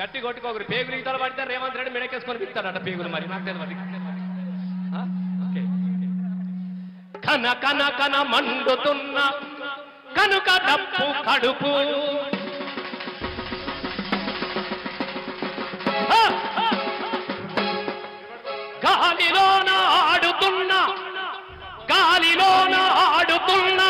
గట్టి కొట్టుకోగరు పేగులు ఇతర పడితే రేవంత్ రెడ్డి మెడకేసుకొని విస్తారట పేగులు మరి నాకు తెలియదు ఓకే కన కన కన మండుతున్న కనుక డప్పు కడుపు గాలిలోన ఆడుతున్న గాలిలోన ఆడుతున్న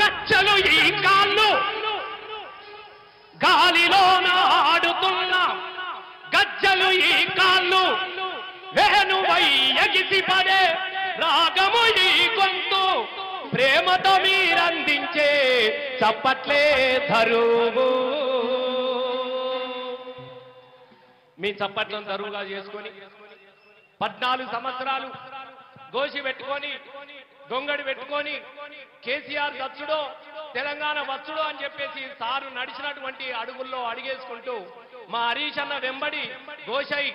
కచ్చలు ఈ కాళ్ళు గాలిలోన ఆడుతున్న గజ్జలు ఈ కాళ్ళు వేణువై ఎగిసిపడే రాగము ఈ గొంతు ప్రేమతో మీరందించే చప్పట్లే ధరువు మీ చప్పట్లను ధరువుగా చేసుకొని 14 సంవత్సరాలు గోషి పెట్టుకొని దొంగడి పెట్టుకొని కేసీఆర్ దచ్చుడో తెలంగాణ వచ్చుడు అని చెప్పేసి సారు నడిచినటువంటి అడుగుల్లో అడిగేసుకుంటూ మా హరీష్ అన్న వెంబడి గోషై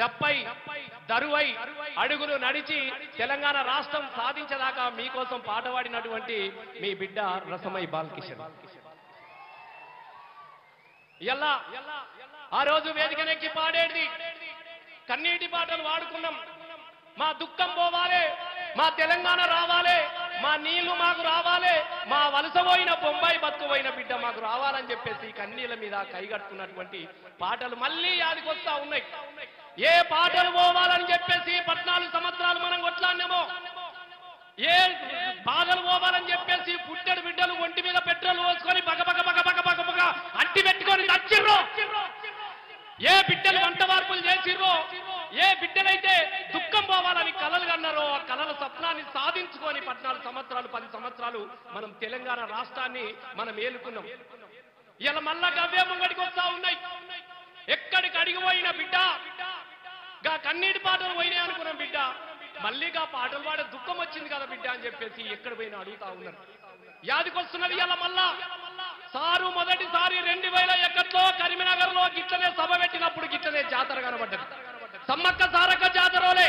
డప్పై దరువై అడుగులు నడిచి తెలంగాణ రాష్ట్రం సాధించేదాకా మీకోసం పాటవాడినటువంటి మీ బిడ్డ రసమై బాలకిషన్. ఎలా ఆ రోజు వేదికనెక్కి పాడేది కన్నీటి పాటలు వాడుకున్నాం. మా దుఃఖం పోవాలి, మా తెలంగాణ రావాలి, మా నీళ్లు మాకు రావాలి, మా వలసపోయిన బొంబాయి బతుకుపోయిన బిడ్డ మాకు రావాలని చెప్పేసి కన్నీళ్ళ మీద కైగట్టుకున్నటువంటి పాటలు మళ్ళీ యాదికొస్తా ఉన్నాయి. ఏ పాటలు పోవాలని చెప్పేసి 14 సంవత్సరాలు మనం కొట్లాడినామో, ఏ బాధలు పోవాలని చెప్పేసి పుట్టెడు బిడ్డలు ఒంటి మీద పెట్రోల్ పోసుకొని బగబగ బగబగ బగబగ అట్టి పెట్టుకొని తచ్చిర్రో, ఏ బిడ్డలు వంట మార్పులు చేసిర్రో, ఏ బిడ్డలైతే దుఃఖం పోవాలని కలలు కన్నారో ఆ కలల స్వప్నాన్ని సాధించుకొని 14 సంవత్సరాలు 10 సంవత్సరాలు మనం తెలంగాణ రాష్ట్రాన్ని మనం ఏలుకున్నాం. ఇలా మళ్ళా గవ్వే ముంగడికి వస్తా ఉన్నాయి. ఎక్కడికి అడిగిపోయిన బిడ్డ గా కన్నీటి పాటలు పోయినాయి అనుకున్న బిడ్డ మళ్ళీగా పాటలు పాడే దుఃఖం వచ్చింది కదా బిడ్డ అని చెప్పేసి ఎక్కడ పోయినా అడుగుతా ఉన్నారు. యాదికొస్తున్నది ఇలా మళ్ళా సారు మొదటిసారి 2001లో కరీంనగర్ లో గిట్లనే సభ పెట్టినప్పుడు గిట్లనే జాతర కనబడ్డది. సమ్మక్క సారక్క జాతరోలే,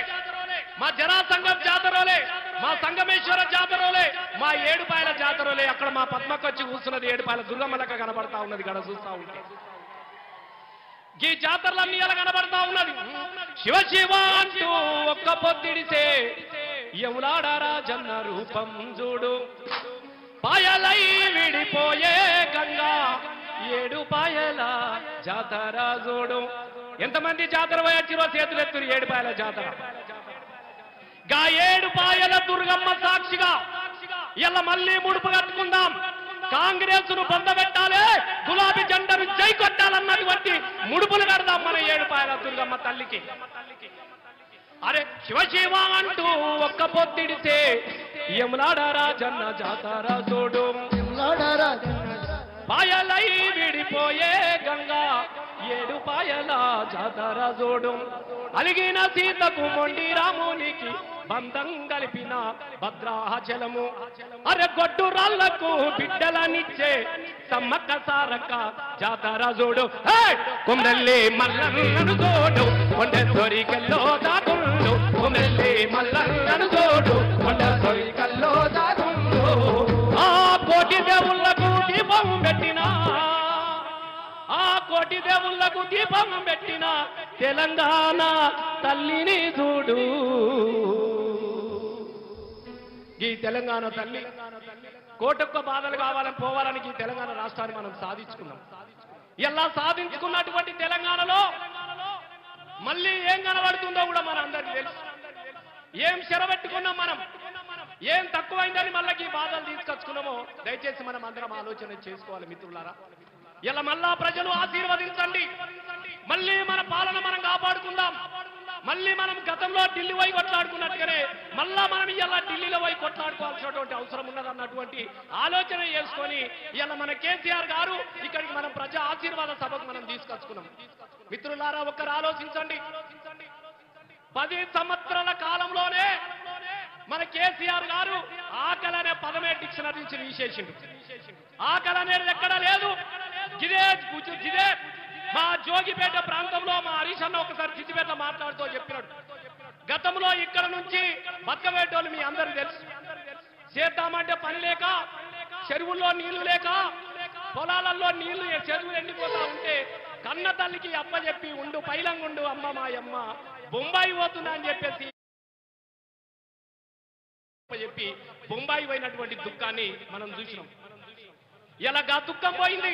మా జరాసంగం జాతరోలే, మా సంగమేశ్వర జాతరోలే, మా ఏడుపాయల జాతరోలే. అక్కడ మా పద్మకు వచ్చి కూర్చున్నది ఏడుపాయల దుర్గమ్మలక కనబడతా ఉన్నది. గడ చూస్తా ఉంటే ఈ జాతరలన్నీ ఇలా కనబడతా ఉన్నది. శివ శివ అంటూ ఒక్క పొద్దిడితే యములాడారా జన్న రూపం చూడు, పాయలై విడిపోయే గంగా ఏడు పాయల జాతర చూడు. ఎంతమంది జాతర పోయొచ్చిరో చేతులు ఎత్తురు. ఏడుపాయల జాతర గా ఏడుపాయల దుర్గమ్మ సాక్షిగా ఇలా మళ్ళీ ముడుపు కట్టుకుందాం, కాంగ్రెస్ ను బందబెట్టాలి, గులాబీ జెండాను జై కొట్టాలన్నటువంటి ముడుపులు కడదాం మన ఏడుపాయల దుర్గమ్మ తల్లికి. అరే శివ శివ అంటూ ఒక్క పొత్తిడితే యములాడారా జన్న జాతర చూడు, పాయలై విడిపోయే గంగా ఏడు పాయల జాతర చూడు. అలిగిన సీతకు మొండి రామునికి బంధం కలిపిన భద్రాచలము, అరే గొడ్డు రాళ్లకు బిడ్డలనిచ్చే సమ్మక్క సారక్క జాతర చూడు. కుమెల్లి మల్లన్నను చూడు కొండ దొరికల్లో దాగుండు, కుమెల్లి మల్లన్నను చూడు కొండ దొరికల్లో దాగుండు. ఆ కోటి దేవుళ్లకు దీపం పెట్టినా, ఆ కోటి దేవుళ్లకు దీపం పెట్టినా తెలంగాణ తల్లిని చూడు. ఈ తెలంగాణ తల్లి కోటొక్క బాధలు కావాలని పోవాలని ఈ తెలంగాణ రాష్ట్రాన్ని మనం సాధించుకున్నాం. ఇలా సాధించుకున్నటువంటి తెలంగాణలో మళ్ళీ ఏం కనబడుతుందో కూడా మన అందరికీ తెలుసు. ఏం చెరబెట్టుకున్నాం మనం, ఏం తక్కువైందని మళ్ళీ ఈ బాధలు తీసుకొచ్చుకున్నామో దయచేసి మనం అందరం ఆలోచన చేసుకోవాలి మిత్రులారా. ఇలా మళ్ళా ప్రజలు ఆశీర్వదించండి, మళ్ళీ మన పాలన మనం కాపాడుకుందాం. మళ్ళీ మనం గతంలో ఢిల్లీ పోయి కొట్లాడుకున్నట్టుగానే మళ్ళా మనం ఇలా ఢిల్లీలో పోయి కొట్లాడుకోవాల్సినటువంటి అవసరం ఉన్నదన్నటువంటి ఆలోచన చేసుకొని ఇలా మన కేసీఆర్ గారు ఇక్కడికి మనం ప్రజా ఆశీర్వాద సభకు మనం తీసుకొచ్చుకున్నాం. మిత్రులారా ఒక్కరు ఆలోచించండి, 10 సంవత్సరాల కాలంలోనే మన కేసీఆర్ గారు ఆకలి అనే పదమే డిక్షనరీ నుంచి తీసేసిండు. ఆకలి అనేది ఎక్కడా లేదు. గిదే మా జోగిపేట ప్రాంతంలో మా హరీష్ అన్న ఒకసారి జిజిపేట మాట్లాడుతూ చెప్పినాడు, గతంలో ఇక్కడ నుంచి బతకబెట్టేవాళ్ళు మీ అందరూ తెలుసు. చేద్దామంటే పని లేక, చెరువుల్లో నీళ్లు లేక, పొలాలల్లో నీళ్లు చెరువులు ఎండిపోతా ఉంటే కన్న తల్లికి అప్ప చెప్పి ఉండు పైలంగుండు అమ్మ మాయమ్మ బొంబాయి పోతున్నా అని చెప్పేసి చెప్పి బొంబాయి పోయినటువంటి దుఃఖాన్ని మనం చూసినాం. ఇలా దుఃఖం పోయింది.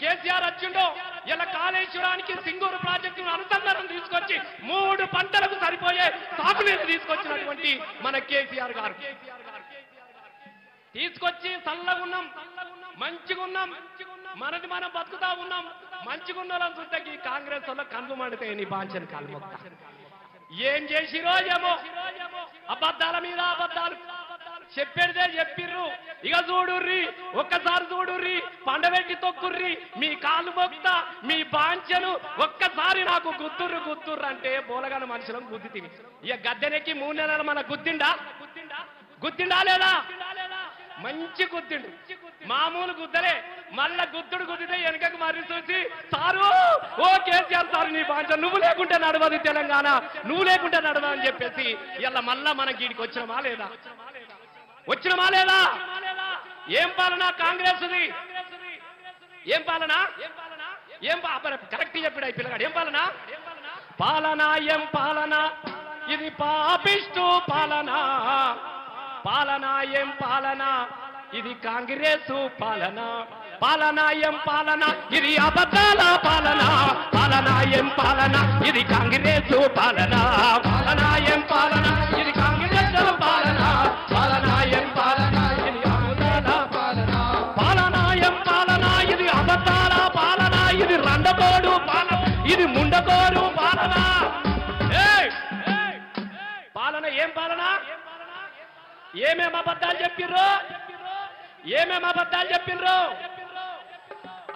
కేసీఆర్ వచ్చిండో ఇలా కాళేశ్వరానికి సింగూరు ప్రాజెక్టును అనుసంధానం తీసుకొచ్చి 3 పంటలకు సరిపోయే సాగునీరు తీసుకొచ్చినటువంటి మన కేసీఆర్ గారు తీసుకొచ్చి చల్లగున్నాం, మంచిగున్నాం, మనది మనం బతుకుతా ఉన్నాం. మంచిగున్న వాళ్ళని చూస్తే కాంగ్రెస్ వల్ల కన్ను మండితే నీ బాంచని కలుమొక్క ఏం చేసిరో ఏమో. అబద్ధాల మీద అబద్ధాలు చెప్పేదే చెప్పిర్రు. ఇక చూడుర్రి, ఒక్కసారి చూడుర్రి, పండబెట్టి తొక్కుర్రి, మీ కాలు మొక్త మీ బాంచెలు ఒక్కసారి నాకు గుద్దుర్రు గుద్దుర్రు అంటే బోలగాని మనుషులను గుద్ది తిని ఇక గద్దెనెక్కి 3 నెలలు మన గుద్దిండా లేదా? మంచి గుద్దుడు, మామూలు గుద్దలే. మళ్ళా గుద్దుడు గుద్దితే వెనకకు మర్రి చూసి సారు ఓ కేసీఆర్ సారు నీ బాంచ నువ్వు లేకుంటే నడవదు తెలంగాణ, నువ్వు లేకుంటే నడవదు అని చెప్పేసి ఇలా మళ్ళా మనం గీడికి వచ్చినమా లేదా? ఏం పాలనా కాంగ్రెస్ది? ఏం కరెక్ట్ చెప్పాడు పిల్లగాడు. ఏం పాలనా ఇది పాపిష్టు పాలనా ఏం పాలనా ఇది కాంగ్రెస్ పాలనా పాలనా ఏం పాలనా ఇది అబద్ధాల పాలనా పాలనా ఏం పాలనా ఇది కాంగ్రెస్ పాలనా పాలనా ఏం పాలనా ఇది కాంగ్రెస్ పాలనా పాలనా ఏం పాలనా ఇది అబద్ధాల పాలనా పాలనా ఏం పాలనా ఇది అబద్ధాల పాలనా ఇది రండబోడు పాలన ఇది ముండబోడు పాలనా పాలన ఏం పాలనా? ఏమేం అబద్ధాలు చెప్పిర్రో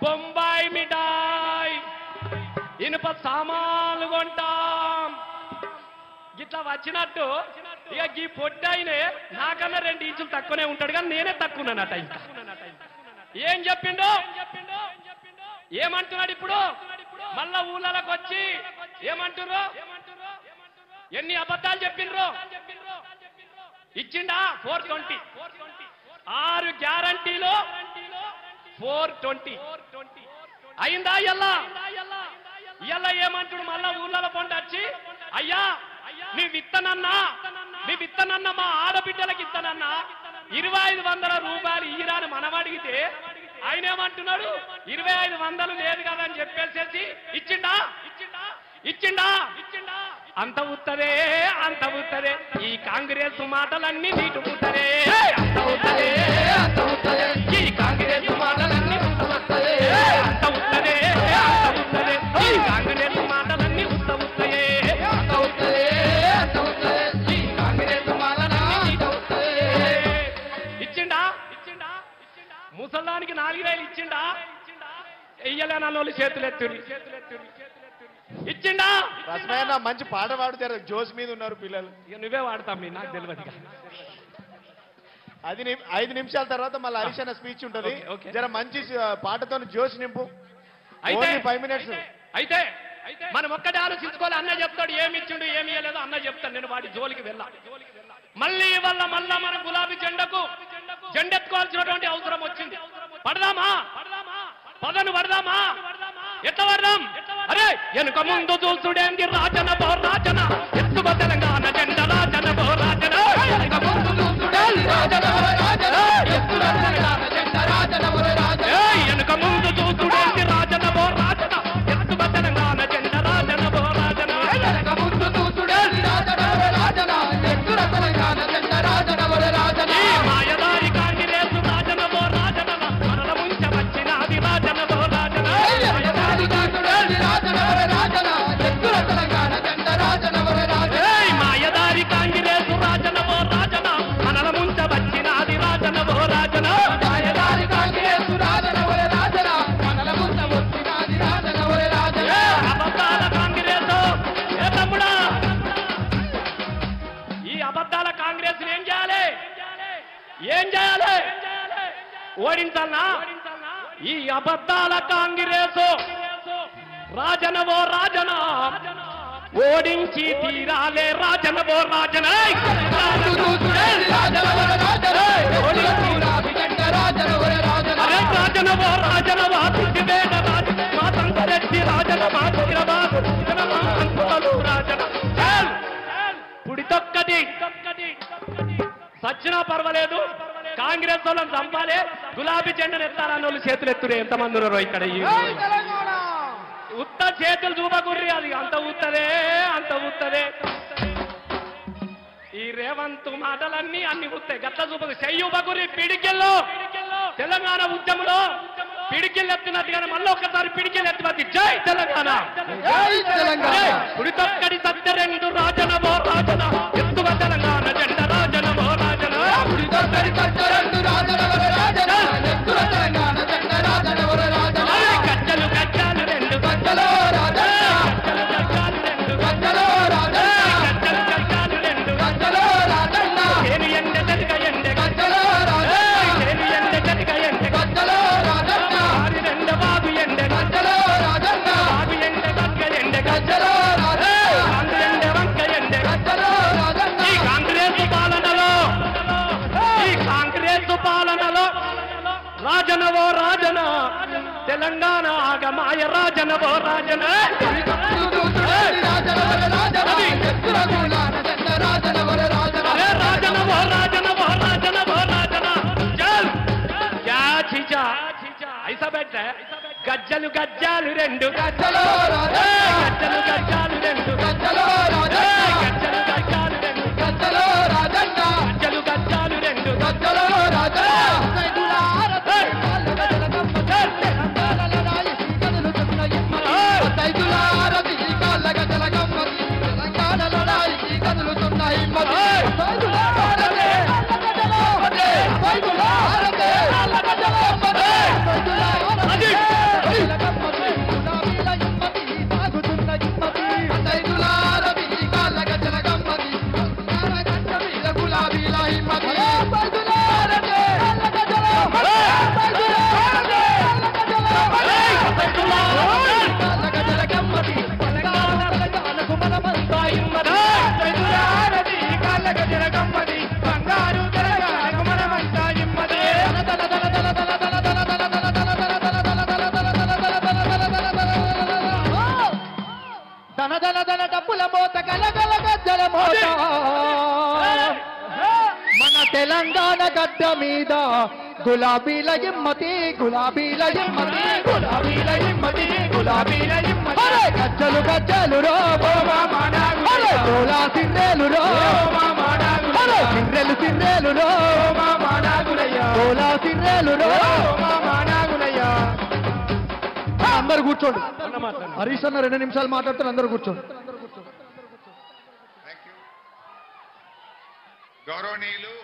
బొంబాయి మిఠాయి, ఇనుప సామాన్లు కొంటాం ఇట్లా వచ్చినట్టు. ఇక ఈ పొట్టి అయినే నాకన్నా 2 ఇంచులు తక్కువనే ఉంటాడు, కానీ నేనే తక్కువనట. ఇంకా ఏం చెప్పిండు ఏమంటున్నాడు ఇప్పుడు? మళ్ళా ఊళ్ళకి వచ్చి ఏమంటున్నారు? ఎన్ని అబద్ధాలు చెప్పిండ్రు? ఇచ్చిండా 420 6 గ్యారంటీలో 420 అయిందా? ఎలా ఏమంటాడు? మళ్ళా ఊళ్ళలో పంట వచ్చి అయ్యా మీ విత్తనన్నా మా ఆడబిడ్డలకి ఇస్తానన్నా 2500 రూపాయలు ఈరాని మనం అడిగితే ఆయన ఏమంటున్నాడు 2500 లేదు కదా అని చెప్పేసేసి ఇచ్చిండా? అంత ఉత్తరే ఈ కాంగ్రెస్ మాటలన్నీ నీటు పుట్టరే. అంత ఉత్తరే ఈ కాంగ్రెస్ మాటలన్నీ ఉత్తమత్తరే. అంత ఉత్తరే ఈ కాంగ్రెస్ మాటలన్నీ ఉత్తమత్తరే. అంత ఉత్తరే ఈ కాంగ్రెస్ మాటలన్నీ ఉత్తమత్తరే. ఇచ్చిండా ముసలానికి 4000 ఇచ్చిండా? ఇయ్యలేనోళ్ళు చేతులెత్తురు. ఇచ్చిండా? రసమైన మంచి పాట పాడుతారు, జోష్ మీద ఉన్నారు పిల్లలు. ఇక నువ్వే వాడతాం మీ నాకు తెలియదు. అది 5 నిమిషాల తర్వాత మళ్ళీ హరీష్ అన్న స్పీచ్ ఉంటది. జర మంచి పాటతో జోష్ నింపు. అయితే 5 నిమిషాలు అయితే మనం ఒక్కటే ఆలోచించుకోవాలి. అన్న చెప్తాడు ఏమి ఇచ్చిండు ఏమి ఇవ్వలేదు అన్న చెప్తాను, నేను వాడి జోలికి వెళ్ళాలి. మళ్ళీ ఇవాళ మళ్ళా మనం గులాబీ జెండెత్తుకోవాల్సినటువంటి అవసరం వచ్చింది. పడదామా? ఎట్లా వరదాం? అరే వెనుక ముందు చూసుడేంది రాజన బో రాజన ఎత్తుగ తెలంగాణ జెండ రాజన బో రాజన వెనుక ముందు చూసుడేంది రాజన బో రాజన ఎత్తుగ తెలంగాణ జెండ రాజన బో రాజన వెనుక ముందు చూసుడేంది రాజన బో రాజన ఎత్తుగ తెలంగాణ జెండ రాజన బో రాజన వెనుక ముందు చూసుడేంది రాజన బో రాజన ఎత్తుగ తెలంగాణ జెండ రాజన బో రాజన మాయదారి కాంగ్రెస్ రాజన బో రాజన మనల ముంచ వచ్చిన అది రాజన బో రాజన మాయదారి కాంగ్రెస్ రాజన బో రాజన మనల ముంచ వచ్చిన అది రాజన బో రాజన మాయదారి కాంగ్రెస్ చేయాలి ఓడించాలనా ఈ అబద్ధాల కాంగ్రెస్ రాజనవో రాజన ఓడించి తీరాలే రాజనవో రాజన సచ్చినా పర్వాలేదు కాంగ్రెస్ వాళ్ళని చంపాలి గులాబీ జెండాను ఎత్తాలని వాళ్ళు చేతులు ఎత్తురే ఎంతమంది ఉన్నారో ఇక్కడ ఉత్త చేతులు చూపకుర్రి అది అంత ఉత్తదే అంత ఉత్తదే ఈ రేవంత్ మాటలన్నీ అన్ని ఉత్తాయి గట్ల చూపకు చెయ్యూపకుర్రి పిడికిల్లో తెలంగాణ ఉద్యమంలో పిడికిళ్ళు ఎత్తున్నట్టుగానే మళ్ళీ ఒక్కసారి పిడికిళ్ళు ఎత్తున్నది జై తెలంగాణ పుడితొక్కడి సత్య రెండు రాజన బో రాజన ఎత్తువ తెలంగాణ జెండ రాజన బో రాజన గజ్జలు గజ్జాలు రెండు గజ్జలో రాజనవో రాజన తెలంగాణ ఆగమాయ రాజనవో రాజన రాజనవో రాజనవో రాజనవో రాజన చీచా ఐసా బెట్ట గజ్జలు గజ్జాలు రెండు గజ్జలు గజ్జలు గజ్జాలు రెండు గజ్జలు गुलाबी लयमती गुलाबी लयमती गुलाबी लयमती गुलाबी लयमती अरे गज्जलु गज्जलु रो मामा माना अरे गोला सिंदेलु रो मामा माना अरे सिंदेलु सिंदेलु रो मामा माना गुलैया गोला सिंदेलु रो मामा माना गुलैया अंदर కూర్చోండి హరీష్ అన్న 2 నిమిషాలు మాట్లాడతారు అందరూ కూర్చోండి థాంక్యూ గౌరవనీయులు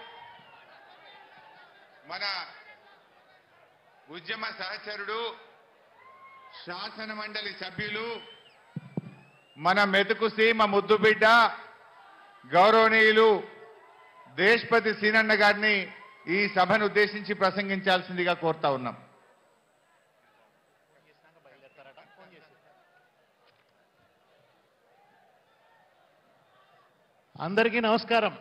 మన ఉద్యమ సహచరుడు శాసన మండలి సభ్యులు మన మెతుకు సీమ ముద్దుబిడ్డ గౌరవనీయులు దేశపతి సీనన్న గారిని ఈ సభను ఉద్దేశించి ప్రసంగించాల్సిందిగా కోరుతా ఉన్నాం. అందరికీ నమస్కారం.